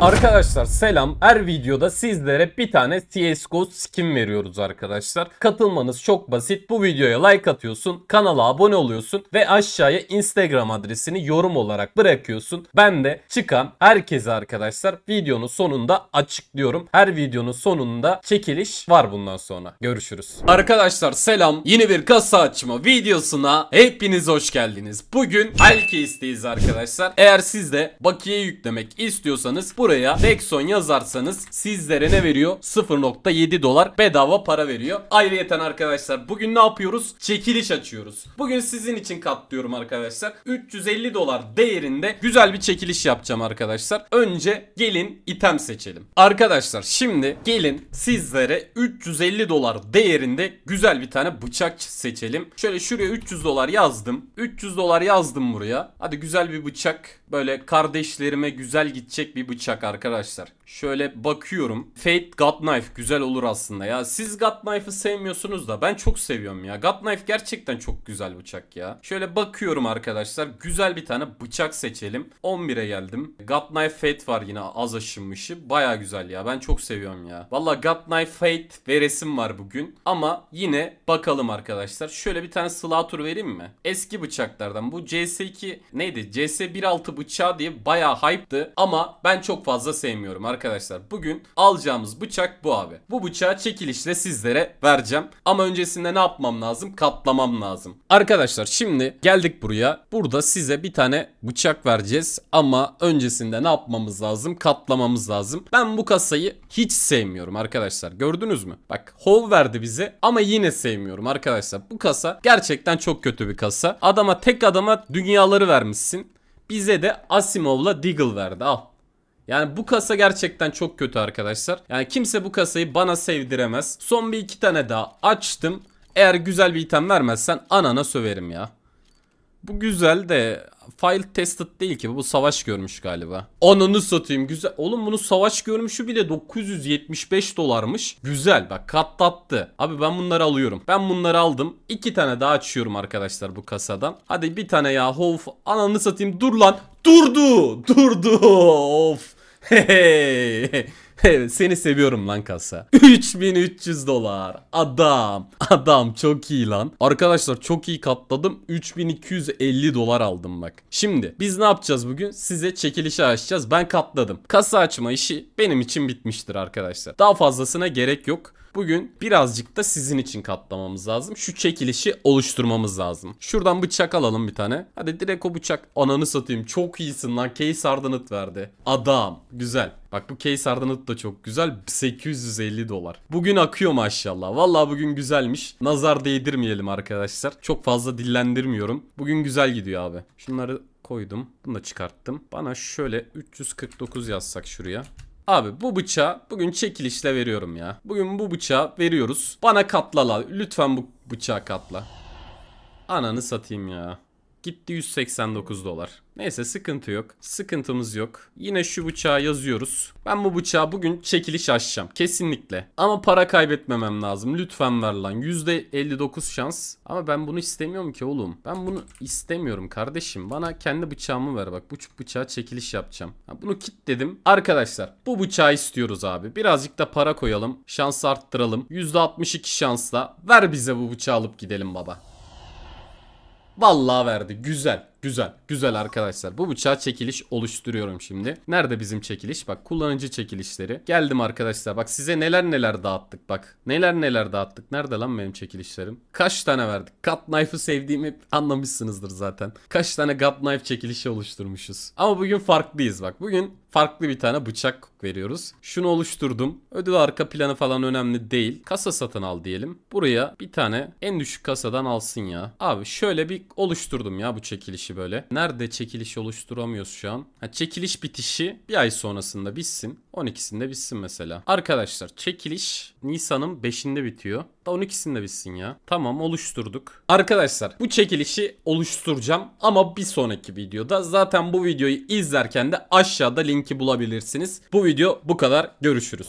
Arkadaşlar selam. Her videoda sizlere bir tane CSGO skin veriyoruz arkadaşlar. Katılmanız çok basit. Bu videoya like atıyorsun, kanala abone oluyorsun ve aşağıya Instagram adresini yorum olarak bırakıyorsun. Ben de çıkan herkese arkadaşlar videonun sonunda açıklıyorum. Her videonun sonunda çekiliş var bundan sonra. Görüşürüz. Arkadaşlar selam. Yeni bir kasa açma videosuna hepiniz hoş geldiniz. Bugün Case'deyiz arkadaşlar. Eğer siz de bakiye yüklemek istiyorsanız buraya Dexon yazarsanız sizlere ne veriyor? 0.7 dolar bedava para veriyor. Ayrıyeten arkadaşlar bugün ne yapıyoruz? Çekiliş açıyoruz. Bugün sizin için katlıyorum arkadaşlar. 350 dolar değerinde güzel bir çekiliş yapacağım arkadaşlar. Önce gelin item seçelim. Arkadaşlar şimdi gelin sizlere 350 dolar değerinde güzel bir tane bıçak seçelim. Şöyle şuraya 300 dolar yazdım. 300 dolar yazdım buraya. Hadi güzel bir bıçak. Böyle kardeşlerime güzel gidecek bir bıçak arkadaşlar. Şöyle bakıyorum. Fade Godknife güzel olur aslında ya. Siz Godknife'ı sevmiyorsunuz da ben çok seviyorum ya. Godknife gerçekten çok güzel bıçak ya. Şöyle bakıyorum arkadaşlar. Güzel bir tane bıçak seçelim. 11'e geldim. Godknife Fade var yine az aşınmışı. Baya güzel ya. Ben çok seviyorum ya. Valla Godknife Fade veresim var bugün. Ama yine bakalım arkadaşlar. Şöyle bir tane slaughter vereyim mi? Eski bıçaklardan. Bu CS2 neydi? CS16 bıçağı diye baya hype'tı. Ama ben çok fazla sevmiyorum arkadaşlar. Bugün alacağımız bıçak bu abi. Bu bıçağı çekilişle sizlere vereceğim. Ama öncesinde ne yapmam lazım? Katlamam lazım. Arkadaşlar şimdi geldik buraya. Burada size bir tane bıçak vereceğiz. Ama öncesinde ne yapmamız lazım? Katlamamız lazım. Ben bu kasayı hiç sevmiyorum arkadaşlar. Gördünüz mü? Bak hol verdi bize ama yine sevmiyorum arkadaşlar. Bu kasa gerçekten çok kötü bir kasa. Adama tek adama dünyaları vermişsin. Bize de Asimov'la Diggle verdi. Al. Yani bu kasa gerçekten çok kötü arkadaşlar. Yani kimse bu kasayı bana sevdiremez. Son bir iki tane daha açtım. Eğer güzel bir item vermezsen anana söverim ya. Bu güzel de file tested değil ki. Bu savaş görmüş galiba. Ananı satayım güzel. Oğlum bunun savaş görmüşü bile 975 dolarmış. Güzel bak katlattı. Abi ben bunları alıyorum. Ben bunları aldım. İki tane daha açıyorum arkadaşlar bu kasadan. Hadi bir tane ya. Of ananı satayım dur lan. Durdu. Durdu. Of. Hey. Seni seviyorum lan kasa. 3300 dolar. Adam. Adam çok iyi lan. Arkadaşlar çok iyi katladım. 3250 dolar aldım bak. Şimdi biz ne yapacağız bugün? Size çekilişi açacağız. Ben katladım. Kasa açma işi benim için bitmiştir arkadaşlar. Daha fazlasına gerek yok. Bugün birazcık da sizin için katlamamız lazım. Şu çekilişi oluşturmamız lazım. Şuradan bıçak alalım bir tane. Hadi direkt o bıçak. Ananı satayım. Çok iyisin lan. Case Hardened verdi. Adam. Güzel. Bak bu Case Hardened da çok güzel. 850 dolar. Bugün akıyor maşallah. Vallahi bugün güzelmiş. Nazar değdirmeyelim arkadaşlar. Çok fazla dillendirmiyorum. Bugün güzel gidiyor abi. Şunları koydum. Bunu da çıkarttım. Bana şöyle 349 yazsak şuraya. Abi bu bıçağı bugün çekilişle veriyorum ya. Bugün bu bıçağı veriyoruz. Bana katla la. Lütfen bu bıçağı katla. Ananı satayım ya. Gitti 189 dolar. Neyse sıkıntı yok. Sıkıntımız yok. Yine şu bıçağı yazıyoruz. Ben bu bıçağı bugün çekiliş açacağım. Kesinlikle. Ama para kaybetmemem lazım. Lütfen ver lan. %59 şans. Ama ben bunu istemiyorum ki oğlum. Ben bunu istemiyorum kardeşim. Bana kendi bıçağımı ver. Bak bu bıçağı çekiliş yapacağım. Bunu kilitledim. Arkadaşlar bu bıçağı istiyoruz abi. Birazcık da para koyalım. Şansı arttıralım. %62 şansla. Ver bize bu bıçağı alıp gidelim baba. Vallahi verdi. Güzel. Güzel. Güzel arkadaşlar. Bu bıçağa çekiliş oluşturuyorum şimdi. Nerede bizim çekiliş? Bak kullanıcı çekilişleri. Geldim arkadaşlar. Bak size neler neler dağıttık bak. Neler neler dağıttık. Nerede lan benim çekilişlerim? Kaç tane verdik? Godknife'ı sevdiğimi anlamışsınızdır zaten. Kaç tane Godknife çekilişi oluşturmuşuz. Ama bugün farklıyız bak. Bugün farklı bir tane bıçak veriyoruz. Şunu oluşturdum. Ödül arka planı falan önemli değil. Kasa satın al diyelim. Buraya bir tane en düşük kasadan alsın ya. Abi şöyle bir oluşturdum ya bu çekilişi böyle. Nerede çekiliş oluşturamıyoruz şu an? Ha, çekiliş bitişi bir ay sonrasında bitsin. 12'sinde bitsin mesela. Arkadaşlar çekiliş Nisan'ın 5'inde bitiyor. Da 12'sinde bitsin ya. Tamam oluşturduk. Arkadaşlar bu çekilişi oluşturacağım. Ama bir sonraki videoda zaten bu videoyu izlerken de aşağıda linki bulabilirsiniz. Bu video bu kadar. Görüşürüz.